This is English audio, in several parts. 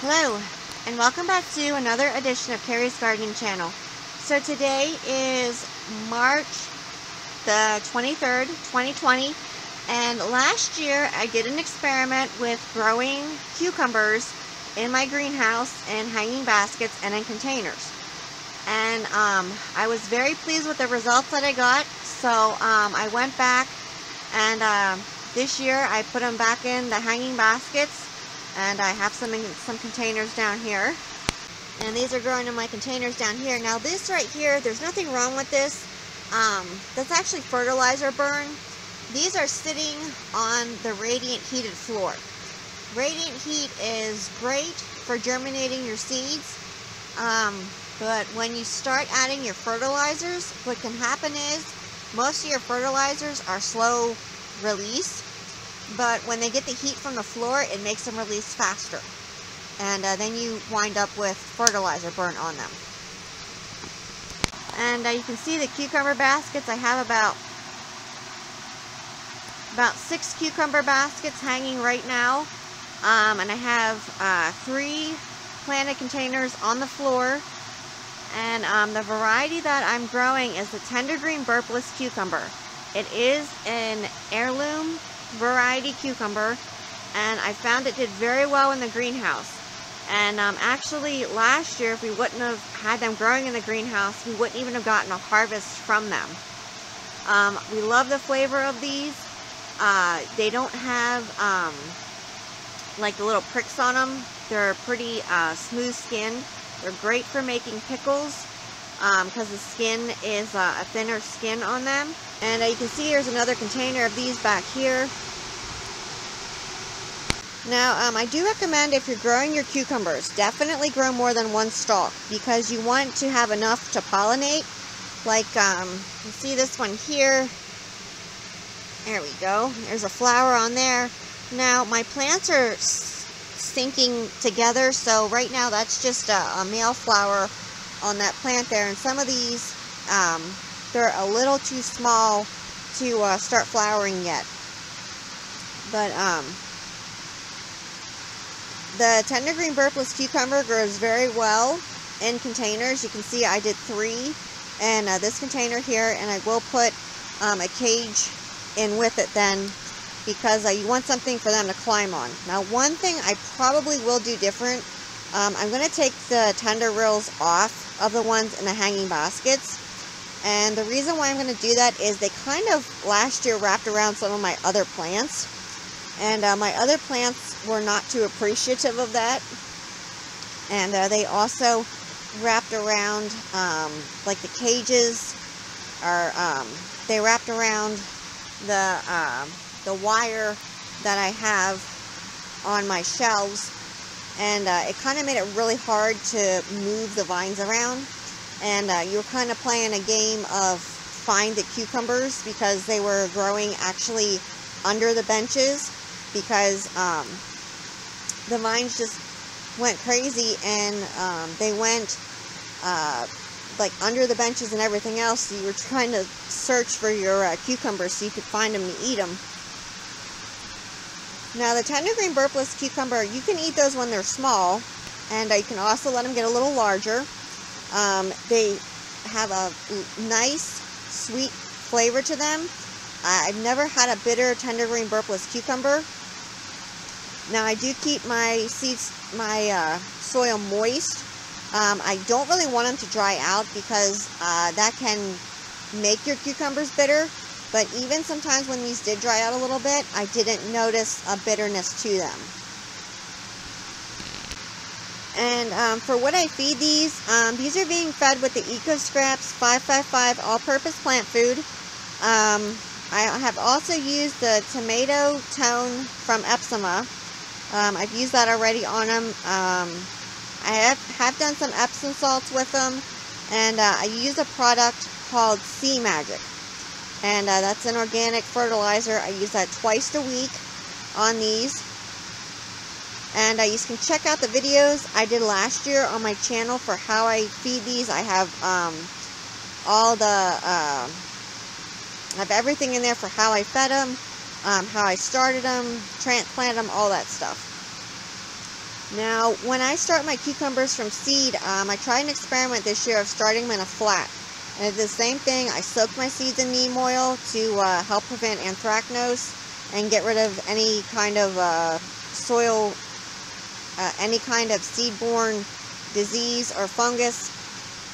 Hello, and welcome back to another edition of Carrie's Gardening Channel. So today is March the 23rd, 2020, and last year I did an experiment with growing cucumbers in my greenhouse in hanging baskets and in containers. And I was very pleased with the results that I got, so I went back and this year I put them back in the hanging baskets. And I have some containers down here. And these are growing in my containers down here. Now this right here, there's nothing wrong with this. That's actually fertilizer burn. These are sitting on the radiant heated floor. Radiant heat is great for germinating your seeds. But when you start adding your fertilizers, what can happen is most of your fertilizers are slow release. But when they get the heat from the floor, it makes them release faster. And then you wind up with fertilizer burn on them. And you can see the cucumber baskets. I have about 6 cucumber baskets hanging right now. And I have 3 planted containers on the floor. And the variety that I'm growing is the Tendergreen Burpless Cucumber. It is an heirloom variety cucumber, and I found it did very well in the greenhouse. And actually last year, if we wouldn't have had them growing in the greenhouse, we wouldn't even have gotten a harvest from them. We love the flavor of these. They don't have like the little pricks on them. They're pretty smooth skinned. They're great for making pickles because the skin is a thinner skin on them. And you can see here's another container of these back here. Now, I do recommend if you're growing your cucumbers, definitely grow more than one stalk because you want to have enough to pollinate. Like, you see this one here. There we go. There's a flower on there. Now, my plants are sinking together, so right now that's just a male flower on that plant there. And some of these, they're a little too small to start flowering yet. But the Tendergreen Burpless Cucumber grows very well in containers. You can see I did 3 in this container here, and I will put a cage in with it then because you want something for them to climb on. Now one thing I probably will do different, I'm going to take the tender rills off of the ones in the hanging baskets. And the reason why I'm going to do that is they kind of last year wrapped around some of my other plants. And my other plants were not too appreciative of that. And they also wrapped around like the cages, or they wrapped around the wire that I have on my shelves. And it kind of made it really hard to move the vines around. And you're kind of playing a game of find the cucumbers because they were growing actually under the benches because the vines just went crazy and they went like under the benches and everything else. So you were trying to search for your cucumbers so you could find them to eat them. Now the Tendergreen Burpless Cucumber, you can eat those when they're small, and you can also let them get a little larger. They have a nice, sweet flavor to them. I've never had a bitter Tendergreen Burpless Cucumber. Now I do keep my seeds, my soil moist. I don't really want them to dry out because that can make your cucumbers bitter. But even sometimes when these did dry out a little bit, I didn't notice a bitterness to them. And for what I feed these are being fed with the EcoScraps 555 all-purpose plant food. I have also used the Tomato Tone from Espoma. I've used that already on them. I have done some Epsom salts with them, and I use a product called Sea Magic. And that's an organic fertilizer. I use that twice a week on these. And you can check out the videos I did last year on my channel for how I feed these. I have I have everything in there for how I fed them, how I started them, transplanted them, all that stuff. Now, when I start my cucumbers from seed, I tried an experiment this year of starting them in a flat. And I did the same thing. I soaked my seeds in neem oil to help prevent anthracnose and get rid of any kind of any kind of seed-borne disease or fungus.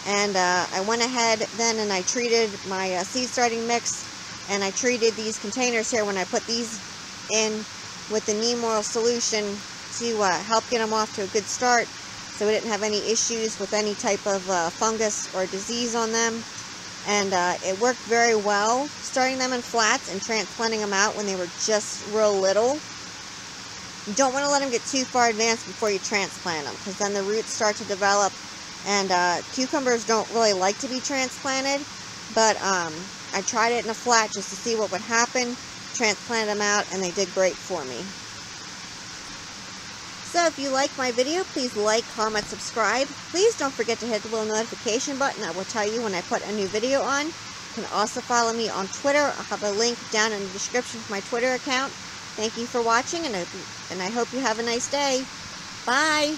And I went ahead then and I treated my seed starting mix, and I treated these containers here when I put these in with the neem oil solution to help get them off to a good start, so we didn't have any issues with any type of fungus or disease on them. And it worked very well, starting them in flats and transplanting them out when they were just real little. You don't want to let them get too far advanced before you transplant them, because then the roots start to develop, and cucumbers don't really like to be transplanted. But I tried it in a flat just to see what would happen, transplanted them out, and they did great for me. So if you like my video, please like, comment, subscribe. Please don't forget to hit the little notification button that will tell you when I put a new video on. You can also follow me on Twitter. I'll have a link down in the description for my Twitter account. Thank you for watching, and I hope you have a nice day. Bye!